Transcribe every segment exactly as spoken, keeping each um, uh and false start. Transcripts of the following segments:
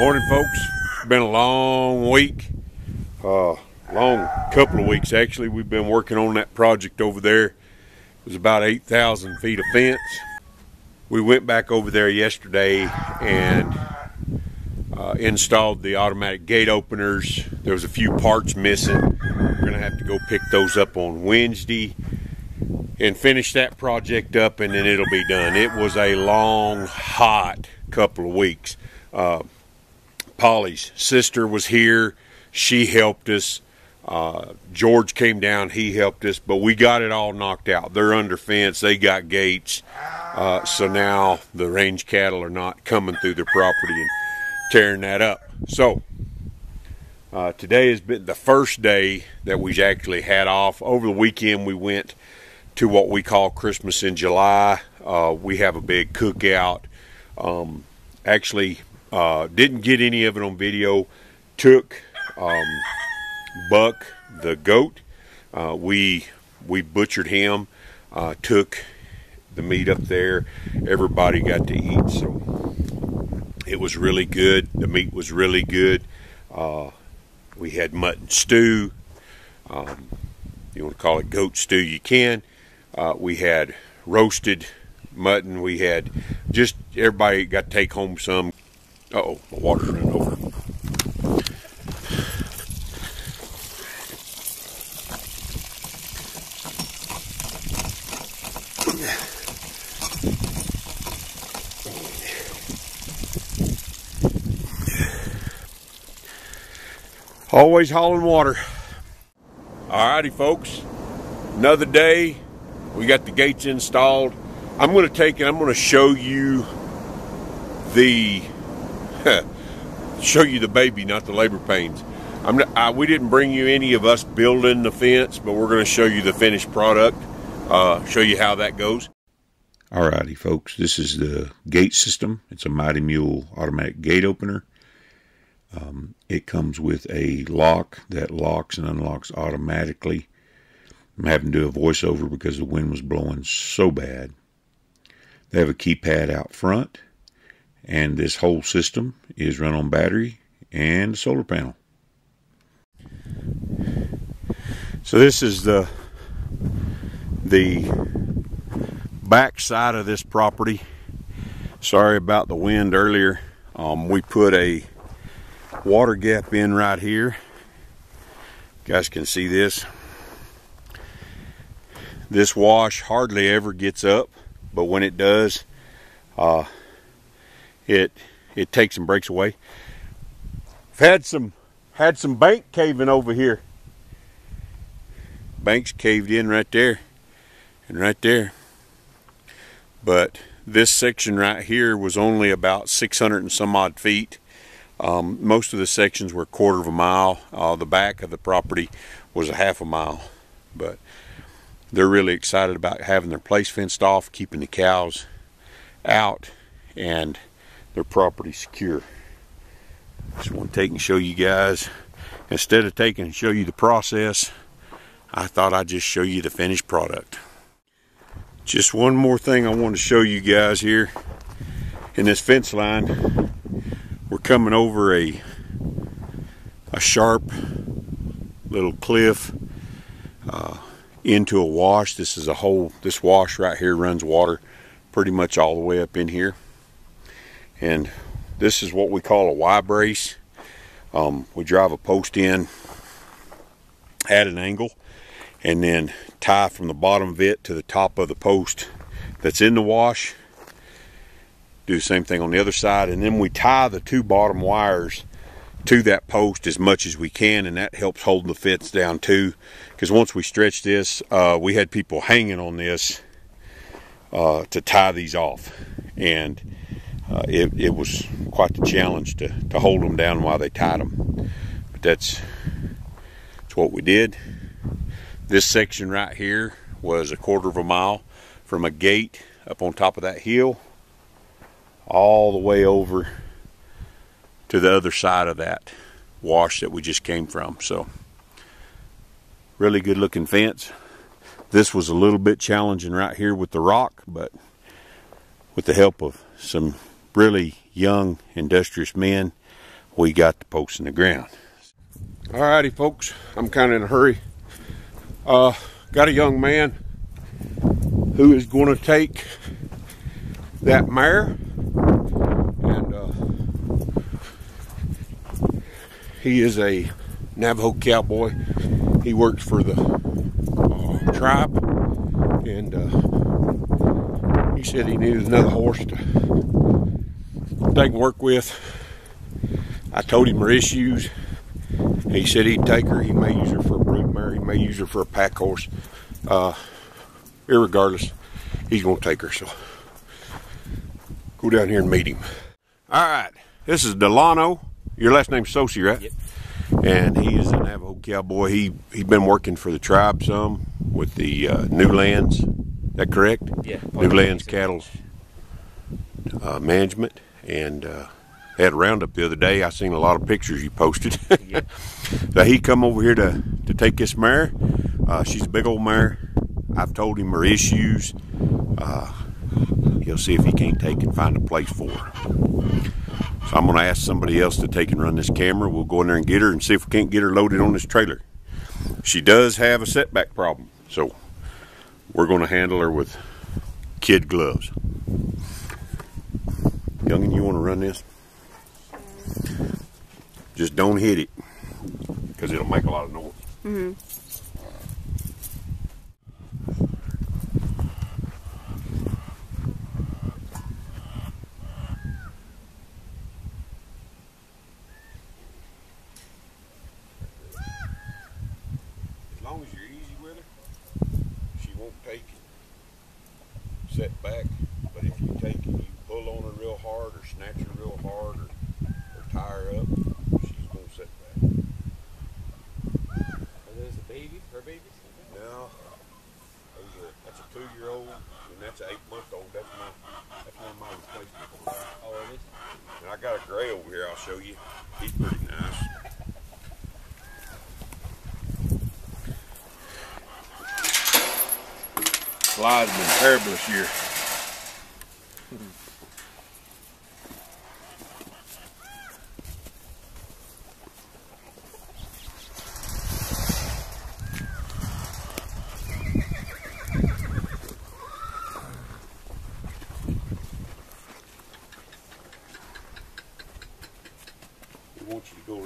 Morning, folks. It's been a long week, uh, long couple of weeks actually. We've been working on that project over there. It was about eight thousand feet of fence. We went back over there yesterday and uh, installed the automatic gate openers. There was a few parts missing. We're gonna have to go pick those up on Wednesday and finish that project up, and then it'll be done. It was a long, hot couple of weeks. Uh, Polly's sister was here. She helped us. Uh, George came down. He helped us. But we got it all knocked out. They're under fence. They got gates. Uh, so now the range cattle are not coming through their property and tearing that up. So uh, today has been the first day that we've actually had off. Over the weekend we went to what we call Christmas in July. Uh, we have a big cookout. Um, actually... Uh, didn't get any of it on video. Took um, Buck the goat. Uh, we we butchered him. Uh, took the meat up there. Everybody got to eat, so it was really good. The meat was really good. Uh, we had mutton stew. Um, you want to call it goat stew? You can. Uh, we had roasted mutton. We had just everybody got to take home some. Uh oh, my water's running over. Always hauling water. Alrighty, folks. Another day. We got the gates installed. I'm going to take it, I'm going to show you the. Show you the baby, not the labor pains. I'm not, I, we didn't bring you any of us building the fence, but we're going to show you the finished product, uh, show you how that goes. Alrighty, folks, this is the gate system. It's a Mighty Mule automatic gate opener. Um, it comes with a lock that locks and unlocks automatically. I'm having to do a voiceover because the wind was blowing so bad. They have a keypad out front. And this whole system is run on battery and a solar panel. So this is the the back side of this property. Sorry about the wind earlier. Um, we put a water gap in right here. You guys can see this. This wash hardly ever gets up, but when it does, uh, It it takes and breaks away. I've had some had some bank caving over here. Banks caved in right there and right there. But this section right here was only about six hundred and some odd feet. Um, most of the sections were a quarter of a mile. Uh, the back of the property was a half a mile. But they're really excited about having their place fenced off, keeping the cows out, and their property secure. Just want to take and show you guys, instead of taking and show you the process, I thought I'd just show you the finished product. Just one more thing I want to show you guys here in this fence line. We're coming over a a sharp little cliff uh, into a wash. This is a whole, this wash right here runs water pretty much all the way up in here. And this is what we call a Y-brace. Um, we drive a post in at an angle and then tie from the bottom of it to the top of the post that's in the wash. Do the same thing on the other side, and then we tie the two bottom wires to that post as much as we can, and that helps hold the fence down too, because once we stretch this, uh, we had people hanging on this uh, to tie these off, and uh, it, it was quite the challenge to, to hold them down while they tied them. But that's, that's what we did. This section right here was a quarter of a mile from a gate up on top of that hill all the way over to the other side of that wash that we just came from. So really good looking fence. This was a little bit challenging right here with the rock, but with the help of some really young, industrious men, we got the posts in the ground. Alrighty folks, I'm kind of in a hurry. Uh, got a young man who is going to take that mare, and uh, he is a Navajo cowboy. He works for the uh, tribe, and uh, he said he needed another horse to take work with. I told him her issues. He said he'd take her. He may use her for a brood mare. He may use her for a pack horse. Uh, irregardless, he's going to take her. So go down here and meet him. All right. This is Delano. Your last name's Sosie, right? Yep. And he is a Navajo cowboy. He, he's been working for the tribe some with the uh, Newlands. Is that correct? Yeah. Newlands Cattle uh, Management. And... Uh, had a roundup the other day. I seen a lot of pictures you posted. Yeah. So he come over here to, to take this mare. Uh, she's a big old mare. I've told him her issues. Uh, he'll see if he can't take and find a place for her. So I'm gonna ask somebody else to take and run this camera. We'll go in there and get her and see if we can't get her loaded on this trailer. She does have a setback problem, so we're gonna handle her with kid gloves. Youngin, you wanna run this? Just don't hit it, because it'll make a lot of noise. Mm-hmm. As long as you're easy with her, she won't take it. Set back, but if you take it, you pull on her real hard or snatch her real hard or her up, she's gonna sit back. Are those the baby? Her babies? No. Those are, that's a two-year-old and that's an eight-month-old. That's my that's one of my replacement horses. Oh, it is? And I got a gray over here. I'll show you. He's pretty nice. Flies been terrible this year.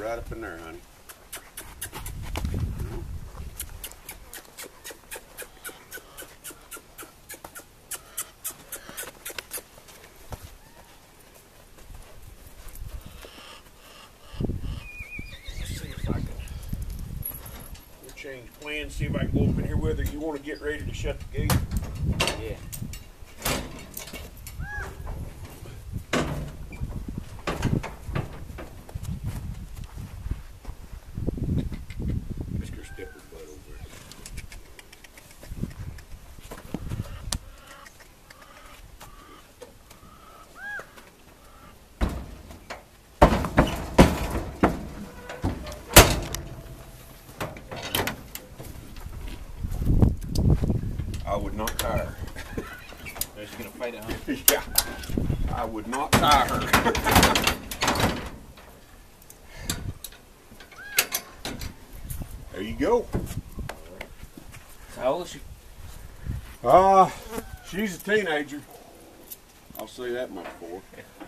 Up in there, honey. Let's see if I can we'll change plans, see if I can go up in here with her. You want to get ready to shut the gate? Yeah. I would not tie her. She's gonna fight it, huh? Yeah. I would not tie her. There you go. How old is she? Ah, uh, she's a teenager. I'll say that much for her.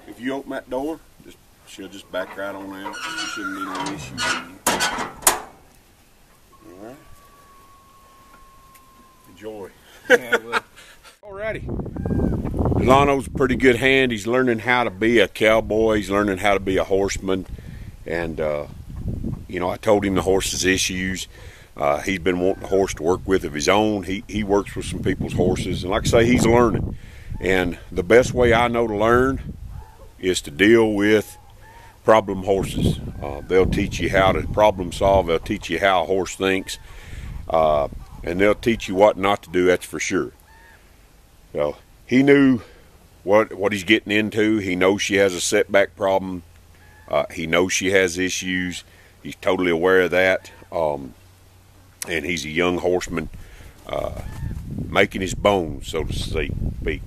If you open that door, just she'll just back right on out. She shouldn't be any issues with you. All right. Enjoy. Yeah, well. Alrighty. Delano's a pretty good hand. He's learning how to be a cowboy. He's learning how to be a horseman. And, uh, you know, I told him the horse's issues. Uh, he's been wanting a horse to work with of his own. He, he works with some people's horses. And like I say, he's learning. And the best way I know to learn is to deal with problem horses. Uh, they'll teach you how to problem solve. They'll teach you how a horse thinks. Uh, and they'll teach you what not to do, that's for sure. So he knew what, what he's getting into. He knows she has a setback problem. Uh, he knows she has issues. He's totally aware of that. Um, and he's a young horseman uh, making his bones, so to speak.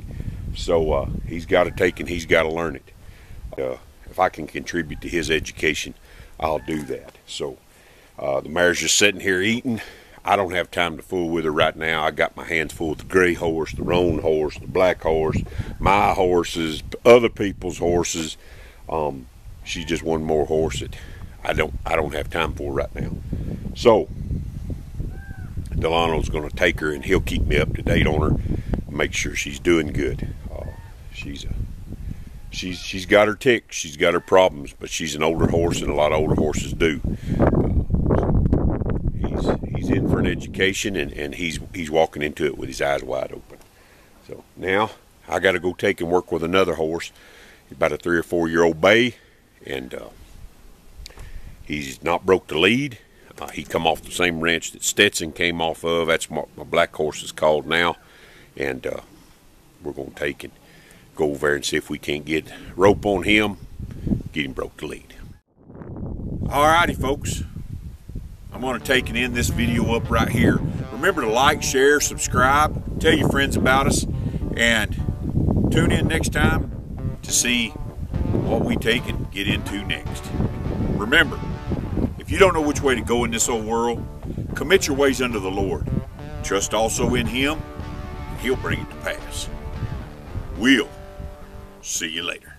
So uh, he's got to take and he's got to learn it. Uh, if I can contribute to his education, I'll do that. So uh, the mare's just sitting here eating. I don't have time to fool with her right now. I got my hands full with the gray horse, the roan horse, the black horse, my horses, other people's horses. Um, she's just one more horse that I don't, I don't have time for right now. So Delano's going to take her and he'll keep me up to date on her, make sure she's doing good. Uh, she's a, she's, she's got her ticks, she's got her problems, but she's an older horse and a lot of older horses do. In for an education, and, and he's he's walking into it with his eyes wide open. So now I got to go take and work with another horse, about a three or four year old bay, and uh, he's not broke the lead. Uh, he come off the same ranch that Stetson came off of. That's what my black horse is called now, and uh, we're gonna take and go over there and see if we can't get rope on him, get him broke the lead. Alrighty, folks. I'm going to take and end this video up right here. Remember to like, share, subscribe, tell your friends about us, and tune in next time to see what we take and get into next. Remember, if you don't know which way to go in this old world, commit your ways unto the Lord. Trust also in Him, and He'll bring it to pass. We'll see you later.